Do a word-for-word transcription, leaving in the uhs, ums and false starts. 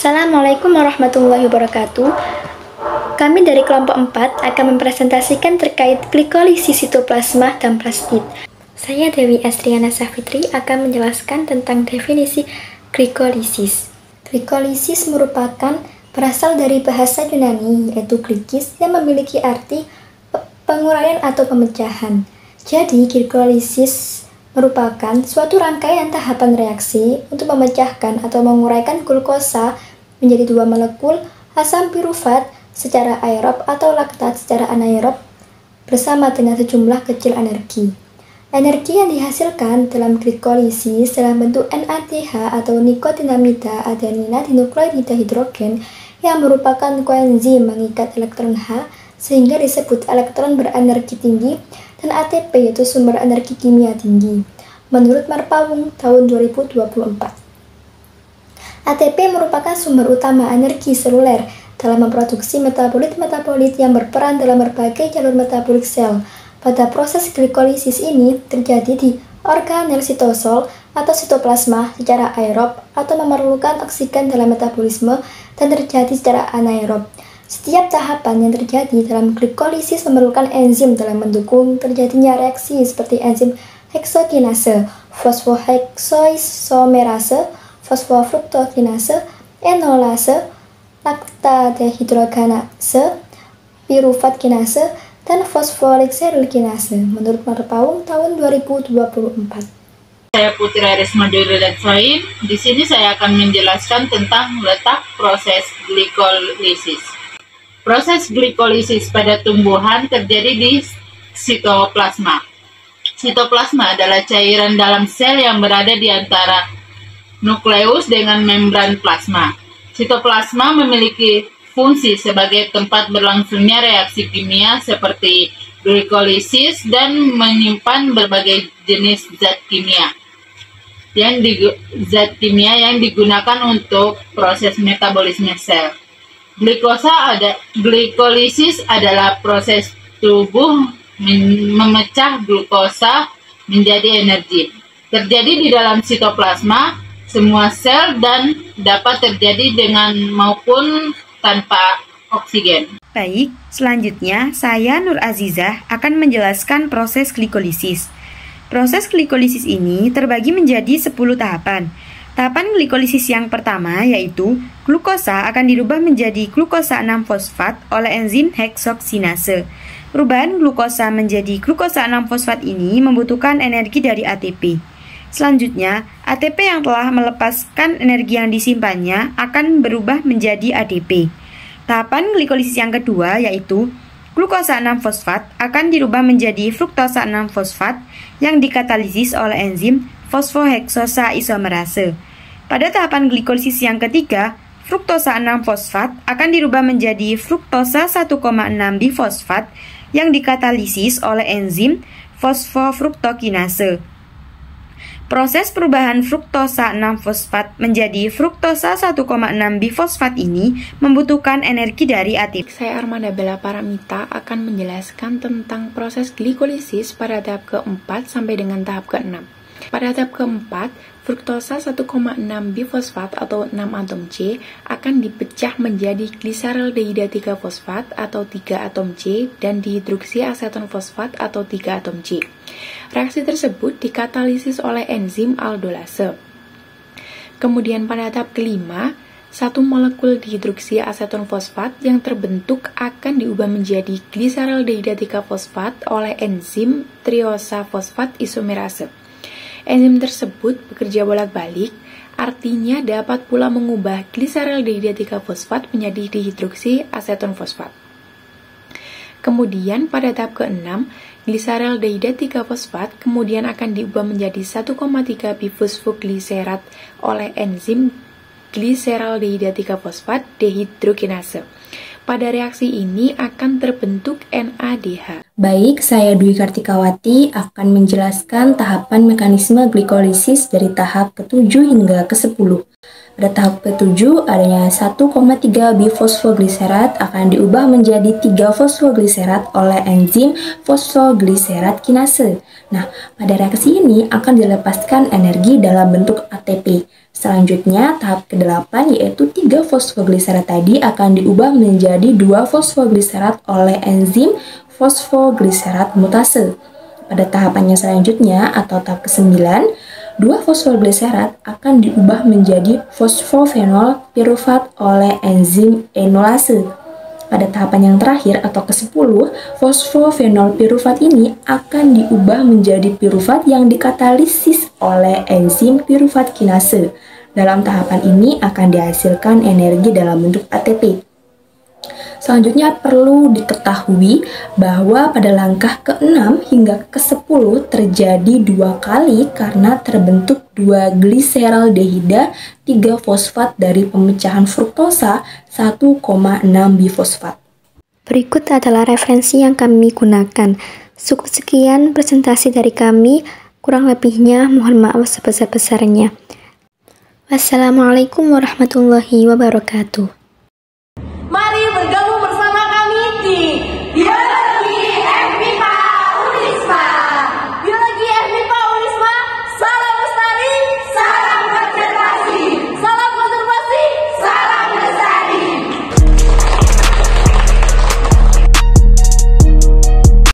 Assalamualaikum warahmatullahi wabarakatuh. Kami dari kelompok empat akan mempresentasikan terkait glikolisis sitoplasma dan plasmid. Saya Dewi Astriana Safitri akan menjelaskan tentang definisi glikolisis. Glikolisis merupakan berasal dari bahasa Yunani yaitu glikis yang memiliki arti penguraian atau pemecahan. Jadi glikolisis merupakan suatu rangkaian tahapan reaksi untuk memecahkan atau menguraikan glukosa menjadi dua molekul asam pirufat secara aerob atau laktat secara anaerob bersama dengan sejumlah kecil energi. Energi yang dihasilkan dalam glikolisis dalam bentuk N A D H atau nikotinamida adenina dinukleotida hidrogen yang merupakan koenzim mengikat elektron H sehingga disebut elektron berenergi tinggi, dan A T P yaitu sumber energi kimia tinggi. Menurut Marpaung tahun dua ribu dua puluh empat, A T P merupakan sumber utama energi seluler dalam memproduksi metabolit-metabolit yang berperan dalam berbagai jalur metabolik sel. Pada proses glikolisis ini terjadi di organel sitosol atau sitoplasma secara aerob atau memerlukan oksigen dalam metabolisme dan terjadi secara anaerob. Setiap tahapan yang terjadi dalam glikolisis memerlukan enzim dalam mendukung terjadinya reaksi seperti enzim heksokinase, fosfoheksoisomerase, fosfofruktokinase, enolase, laktadehidrogenase, pirufat kinase, dan fosfolikseril kinase. Menurut Marpaung tahun dua ribu dua puluh empat. Saya Putri Arismaduri Latsoin. Di sini saya akan menjelaskan tentang letak proses glikolisis. Proses glikolisis pada tumbuhan terjadi di sitoplasma. Sitoplasma adalah cairan dalam sel yang berada di antara nukleus dengan membran plasma. Sitoplasma memiliki fungsi sebagai tempat berlangsungnya reaksi kimia seperti glikolisis dan menyimpan berbagai jenis zat kimia. Yang zat kimia yang digunakan untuk proses metabolisme sel. Glikosa ada, glikolisis adalah proses tubuh memecah glukosa menjadi energi. Terjadi di dalam sitoplasma, semua sel dan dapat terjadi dengan maupun tanpa oksigen. Baik, selanjutnya saya Nur Azizah akan menjelaskan proses glikolisis. Proses glikolisis ini terbagi menjadi sepuluh tahapan. Tahapan glikolisis yang pertama yaitu glukosa akan dirubah menjadi glukosa enam fosfat oleh enzim heksoksinase. Perubahan glukosa menjadi glukosa enam fosfat ini membutuhkan energi dari A T P. Selanjutnya, A T P yang telah melepaskan energi yang disimpannya akan berubah menjadi A D P. Tahapan glikolisis yang kedua yaitu glukosa enam fosfat akan dirubah menjadi fruktosa enam fosfat yang dikatalisis oleh enzim fosfoheksoisomerase. Pada tahapan glikolisis yang ketiga, fruktosa enam fosfat akan dirubah menjadi fruktosa satu koma enam difosfat yang dikatalisis oleh enzim fosfofruktokinase. Proses perubahan fruktosa enam fosfat menjadi fruktosa satu koma enam difosfat ini membutuhkan energi dari A T P. Saya Armanda Bella Paramita akan menjelaskan tentang proses glikolisis pada tahap keempat sampai dengan tahap keenam. Pada tahap keempat, fruktosa satu koma enam difosfat atau enam atom C akan dipecah menjadi gliseraldehyida tiga fosfat atau tiga atom C dan dihidroksiaseton fosfat atau tiga atom C. Reaksi tersebut dikatalisis oleh enzim aldolase. Kemudian pada tahap kelima, satu molekul dihidroksiaseton fosfat yang terbentuk akan diubah menjadi gliseraldehyida tiga fosfat oleh enzim triosafosfat isomerase. Enzim tersebut bekerja bolak-balik, artinya dapat pula mengubah gliseraldehyida tiga fosfat menjadi dihidroksiaseton fosfat. Kemudian pada tahap keenam, gliseraldehyida tiga fosfat kemudian akan diubah menjadi satu koma tiga bifosfogliserat oleh enzim gliseraldehyida tiga fosfat dehidrogenase. Pada reaksi ini akan terbentuk N A D H. Baik, saya Dwi Kartikawati akan menjelaskan tahapan mekanisme glikolisis dari tahap ketujuh hingga kesepuluh. Pada tahap ketujuh, adanya satu koma tiga bifosfogliserat akan diubah menjadi tiga fosfogliserat oleh enzim fosfogliserat kinase. Nah, pada reaksi ini akan dilepaskan energi dalam bentuk A T P. Selanjutnya, tahap kedelapan yaitu tiga fosfogliserat tadi akan diubah menjadi dua fosfogliserat oleh enzim fosfogliserat mutase. Pada tahapannya selanjutnya atau tahap kesembilan, dua fosfogliserat akan diubah menjadi fosfofenol pirufat oleh enzim enolase. Pada tahapan yang terakhir atau kesepuluh, fosfofenol pirufat ini akan diubah menjadi pirufat yang dikatalisis oleh enzim pirufat kinase. Dalam tahapan ini akan dihasilkan energi dalam bentuk A T P. Selanjutnya perlu diketahui bahwa pada langkah keenam hingga kesepuluh terjadi dua kali karena terbentuk dua gliseraldehida tiga fosfat dari pemecahan fruktosa satu koma enam bifosfat. Berikut adalah referensi yang kami gunakan. Cukup sekian presentasi dari kami, kurang lebihnya mohon maaf sebesar-besarnya. Wassalamualaikum warahmatullahi wabarakatuh.